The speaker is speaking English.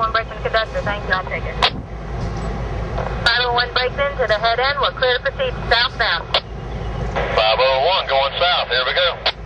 501 Brakeman conductor, thank you, I'll take it. 501 Brakeman to the head end, we're clear to proceed southbound. 501 going south, here we go.